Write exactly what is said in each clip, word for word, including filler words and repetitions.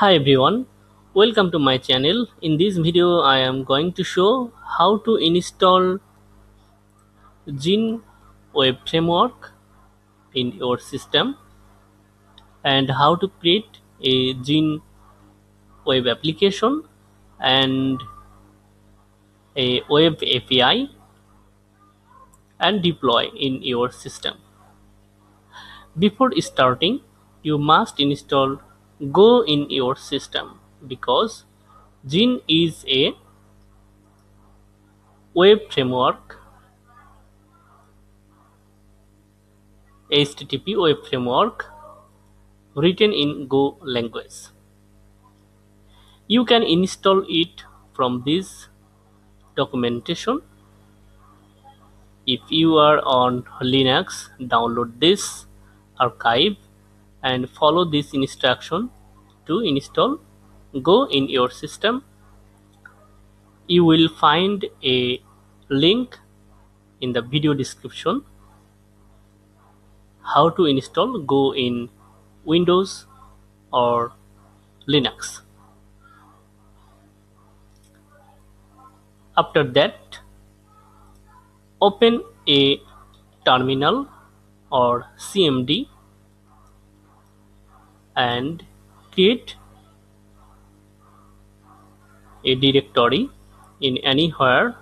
Hi everyone, welcome to my channel. In this video I am going to show how to install Gin web framework in your system and how to create a Gin web application and a web A P I and deploy in your system. Before starting, you must install Go in your system because Gin is a web framework, H T T P web framework written in Go language. You can install it from this documentation. If you are on Linux, download this archive and follow this instruction to install Go in your system. You will find a link in the video description how to install Go in Windows or Linux. After that, open a terminal or C M D and create a directory in anywhere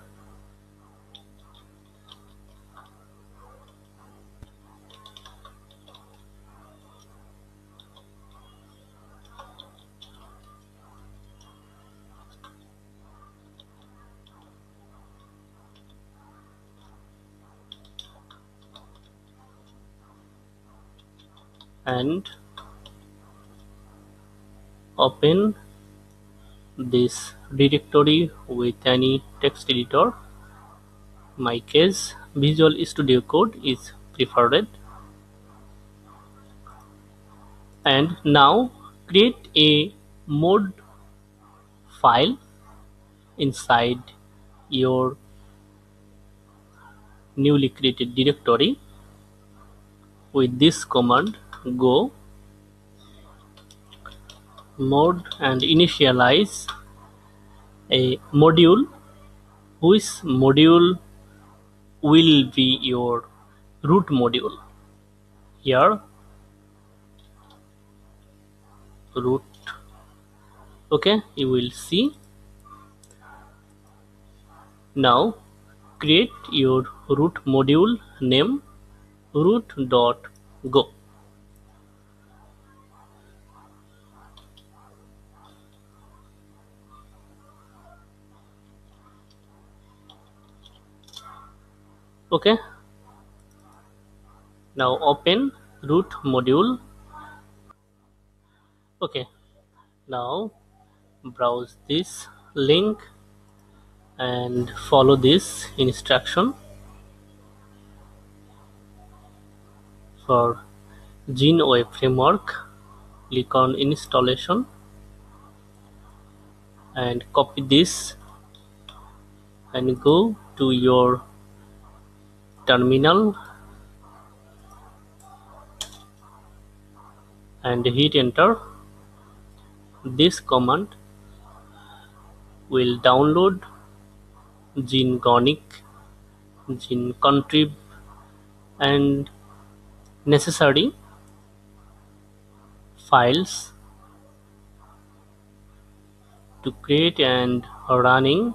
and open this directory with any text editor. In my case, Visual Studio Code is preferred. And now create a mod file inside your newly created directory with this command: go mod and initialize a module whose module will be your root module. Here root, okay, you will see. Now create your root module name root dot go. Okay, now open root module. Okay, now browse this link and follow this instruction for Gin web framework. Click on installation and copy this and go to your terminal and hit enter. This command will download Gin Gonic, Gin Contrib and necessary files to create and running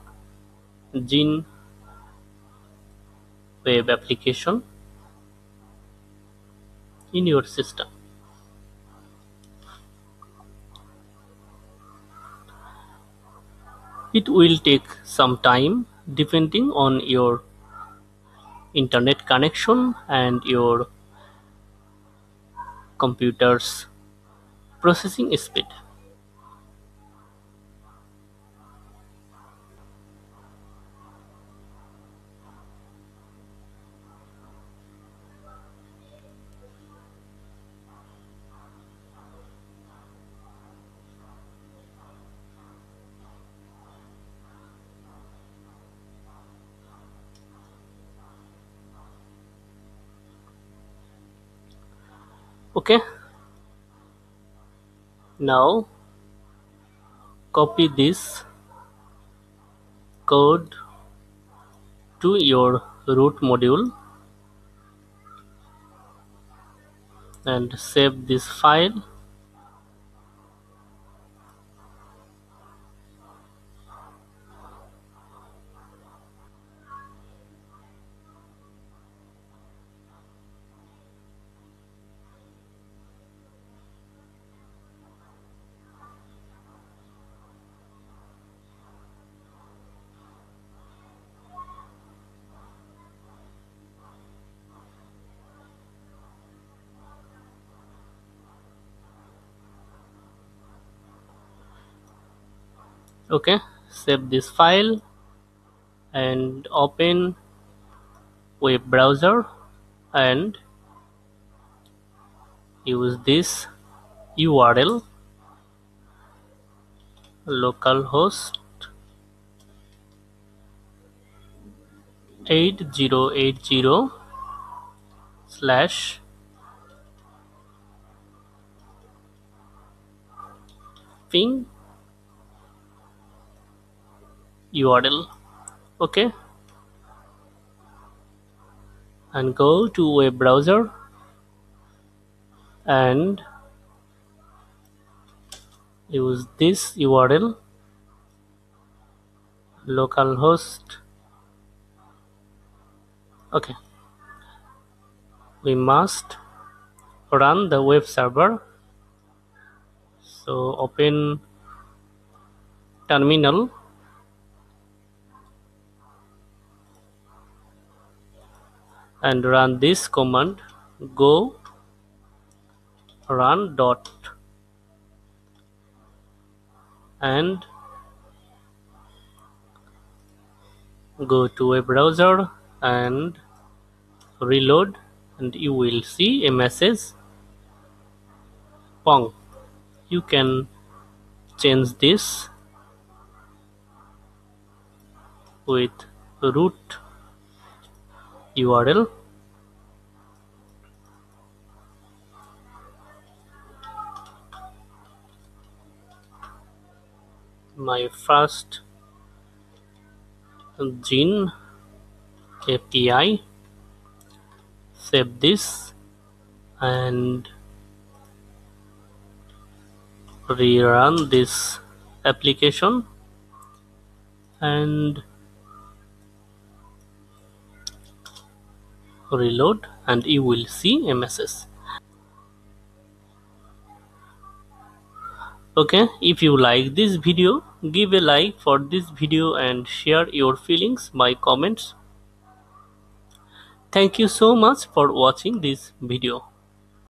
Gin web application in your system. It will take some time depending on your internet connection and your computer's processing speed. Okay, now copy this code to your root module and save this file. Okay, save this file and open web browser and use this U R L localhost eight zero eight zero slash ping U R L. Okay, and go to web browser and use this U R L localhost. Okay, we must run the web server, so open terminal and run this command: go run dot and go to a browser and reload, and you will see a message Pong. You can change this with root U R L. My first Gin A P I. Save this and rerun this application, and reload, and you will see a message. Okay, if you like this video, give a like for this video and share your feelings by comments. Thank you so much for watching this video.